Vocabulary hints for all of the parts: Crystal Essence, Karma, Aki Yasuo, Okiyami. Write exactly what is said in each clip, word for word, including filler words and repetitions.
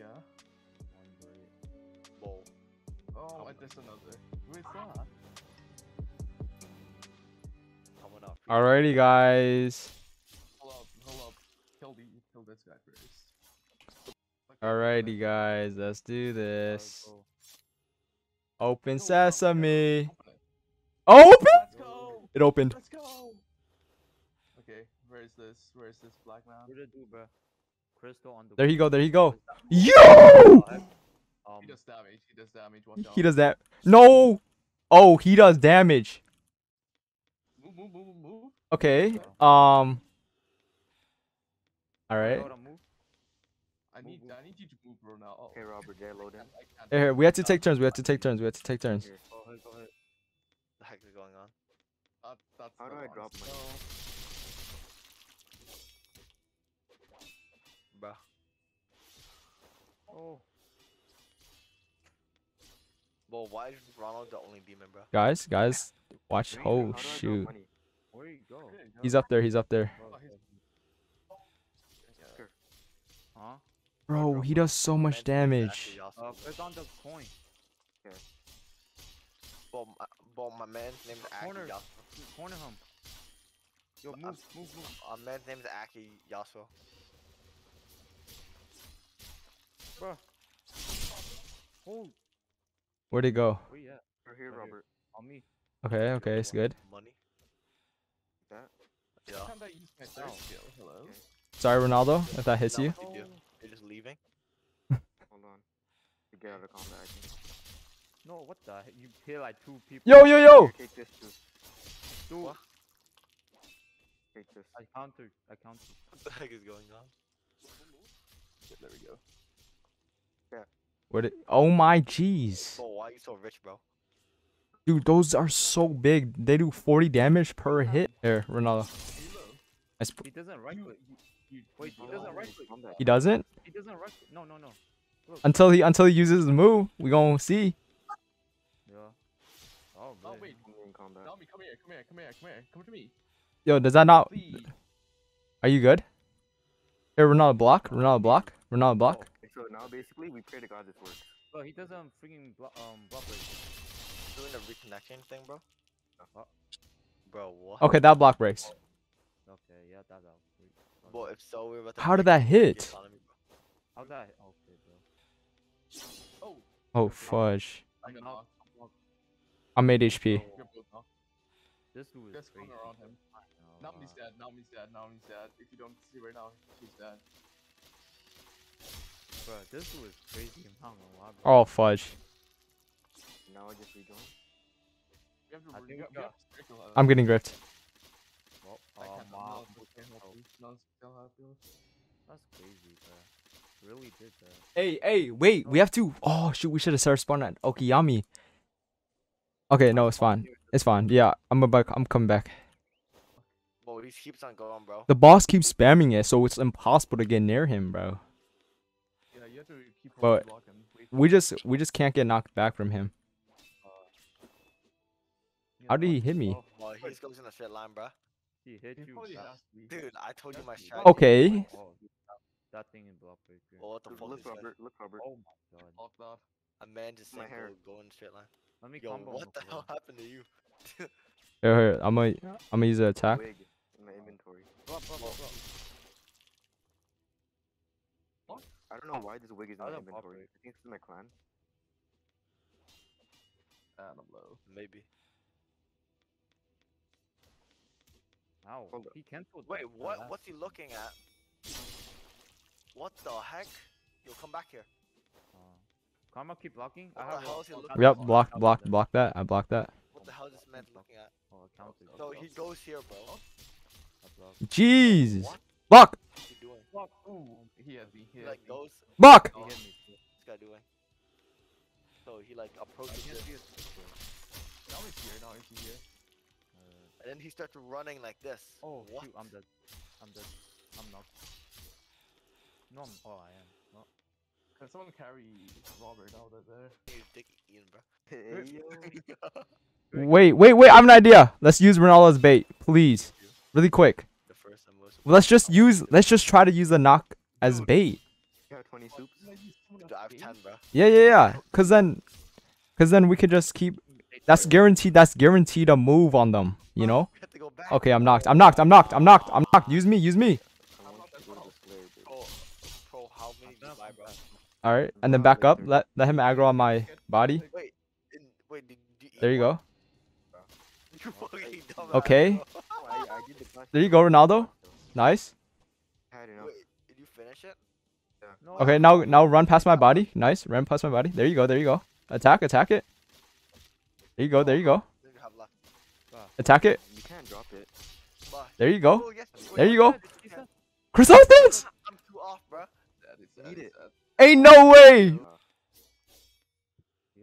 Yeah. One bright. Bowl. Oh, and there's another. Where's that? Coming up. Alrighty, guys. Hold up, hold up. Kill the, kill this guy first. Alrighty, guys. Let's do this. Uh, oh. Open sesame. Open. Let's go. It opened. Let's go. Okay, where is this? Where is this black man? What did I do, bro? Crystal on the. There he go. There he go. Yo. Um, he does damage. He does damage. Watch out. He does that. No. Oh, he does damage. Move, move, move, move. Okay. Um. All right. I need. I need you to move, bro. Now. Okay, Robert. J. Loading. Here, we have to take turns. We have to take turns. We have to take turns. Go ahead. Go ahead. What the heck is going on? That, that's How do I drop my? Bruh. Oh. Well, why is Ronald the only demon, bro? Guys, guys, watch. Oh, shoot. Where you go? He's up there. He's up there. Huh? Bro, he does so much damage. Uh, it's on the coin. Okay. But my, but my man's name is Aki Corner. Yasuo. Corner him. Yo, move, move, move. My man's name is Aki Yasuo. Bro. Hold. Where'd he go? Where you at? Right here, Robert. On me. Okay, okay, it's good. Money. That? Yeah. Hello? Sorry, Ronaldo, if that hits you. They're you just leaving? Hold on. You get out of combat, I think. No, what the heck? You kill like two people. Yo, yo, yo! Here, take this, dude. Dude. What? Take this. I countered. I countered. What the heck is going on? Shit, there we go. Yeah. What it, oh my jeez. Bro, why are you so rich, bro? Dude, those are so big. They do forty damage per hit. Here, Ronaldo. He doesn't right click. Wait, he doesn't right click. He doesn't? He doesn't right click. No, no, no. Look. Until he until he uses the move, we gonna see. Yeah. Oh, oh wait. Come here, come here, come here, come here, come to me. Yo, does that not? Please. Are you good? Here, Ronaldo block. Ronaldo block. Ronaldo block. Oh. So now basically we pray to God this works. Bro, he doesn't um, freaking blo um block break. Doing the reconnection thing, bro. Uh-huh. Bro, what? Okay, that block breaks. Oh. Okay, yeah, that's out. Bro, if so, we're about to. How did that hit? How did that hit? Okay, bro. Oh. Oh fudge. I, I made H P. Oh. This dude is crazy. Now uh, he's dead. Now he's dead. Now he's dead. If you don't see right now, he's dead. Bro, this was crazy. Lot, oh fudge. Now I just rejoin. We have to I think got... I'm getting gripped. Well, oh, wow. That's crazy, bro. Really did that. Hey, hey, wait, we have to. Oh shoot, we should have started spawn at Okiyami. Okay, no, it's fine. It's fine. Yeah, I'm about. I'm coming back. Bro, he keeps on going, bro. The boss keeps spamming it, so it's impossible to get near him, bro. Keep but we just we just can't get knocked back from him. Uh, How did he hit me? Well, he just goes in a straight line, bro. He hit you, bro. Dude, I told you my shot. Okay. Oh, that thing in block break. Oh, what the fuck? Look, Robert. Look, Robert. Oh my god. A man just my hair going in straight line. Let me Yo, combo. What the hell happened to you? Yo, here, I'm gonna I'm gonna use an attack. In my inventory. Block, block, block, block. I don't know why this wig is not in inventory. I think it's in my clan. I don't know. Maybe. Ow. He canceled. Wait, what? That. What's he looking at? What the heck? Yo, come back here. Uh, Karma, keep blocking. What I have the hell is he looking yep, at? block, block, block that. I blocked that. What the hell is this man looking at? Oh, counted. So he goes here, bro. Jeez. What? Block! Block! He has me. He like goes. Block! He hit me. This guy doing. So he like approaches. Now he's here. Now he's here. Uh, and then he starts running like this. Oh, what? Shoot, I'm dead. I'm dead. I'm not. No, I'm, oh, I am. No. Can someone carry Robert out of there? You dick Ian, bro. Wait, wait, wait! I have an idea. Let's use Ronaldo's bait, please, really quick. Let's just use. Let's just try to use the knock as bait. Yeah, twenty soups. I have ten, bro. Yeah, yeah, yeah. Cause then, cause then we could just keep. That's guaranteed. That's guaranteed a move on them. You know. Okay, I'm knocked. I'm knocked. I'm knocked. I'm knocked. I'm knocked. Use me. Use me. All right, and then back up. Let let him aggro on my body. There you go. Okay. There you go, Ronaldo. Nice. Did you finish it? Okay, now now run past my body. Nice, run past my body. There you go, there you go. Attack, attack it. There you go, there you go. Attack it. You can't drop it. There you go. There you go. Crystal Essence! I'm too off, bro. Ain't no way!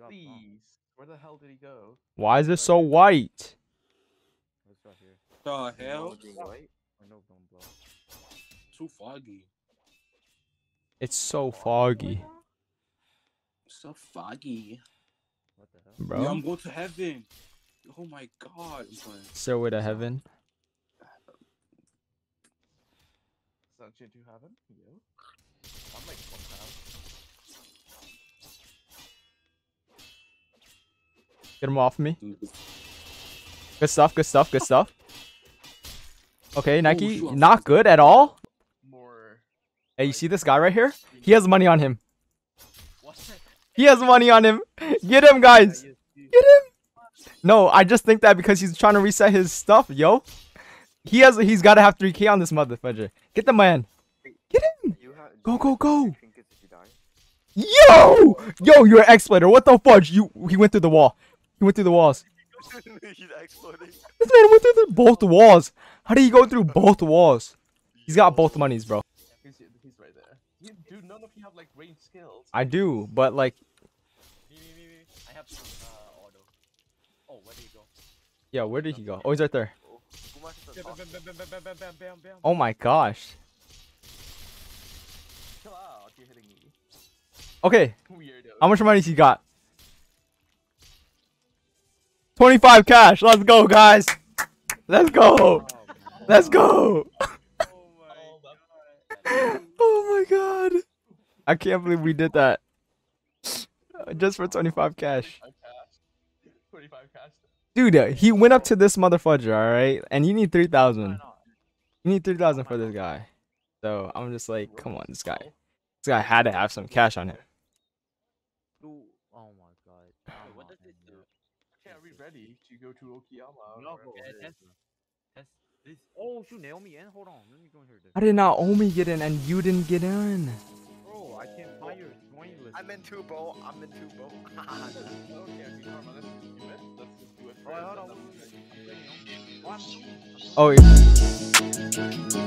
Please. Where the hell did he go? Why is this so white? The hell? Too foggy. It's so foggy. So foggy. What the hell? Bro. Yo, I'm going to heaven. Oh my god. Stairway to heaven. Stairway to heaven? Yeah. I'm like one pound. Get him off me. Good stuff, good stuff, good stuff. Okay, Nike, oh, not good at all. Hey, you see this guy right here? He has money on him. He has money on him. Get him, guys. Get him. No, I just think that because he's trying to reset his stuff, yo. He has. He's got to have three K on this motherfucker. Get the man. Get him. Go, go, go. Yo. Yo, you're an exploiter. What the fudge? You. He went through the wall. He went through the walls. This man went through the, both walls. How did he go through both walls? He's got both monies, bro. Dude, none of you have like range skills. I do, but like. Me, me, me, me. I have uh, auto. Oh, where did he go? Yeah, where did he go? Oh, he's right there. Oh my gosh. Okay. How much money he got? twenty-five cash. Let's go, guys. Let's go. Let's go. Oh my god, I can't believe we did that just for twenty-five cash. Dude, he went up to this motherfucker, all right, and you need three thousand. You need three thousand for this guy. So I'm just like, come on, this guy, this guy had to have some cash on him. Oh my god, what does it do? Are we ready to go to Okiyama? Oh, you nailed me in. Hold on, let me go in here. I did not Omi get in, and you didn't get in. Bro, I can't buy your jointless. I'm in two, bro. I'm in two, bro. Okay, Karma, let's just do it. Let's just do it. Alright, hold on. Oh, yeah.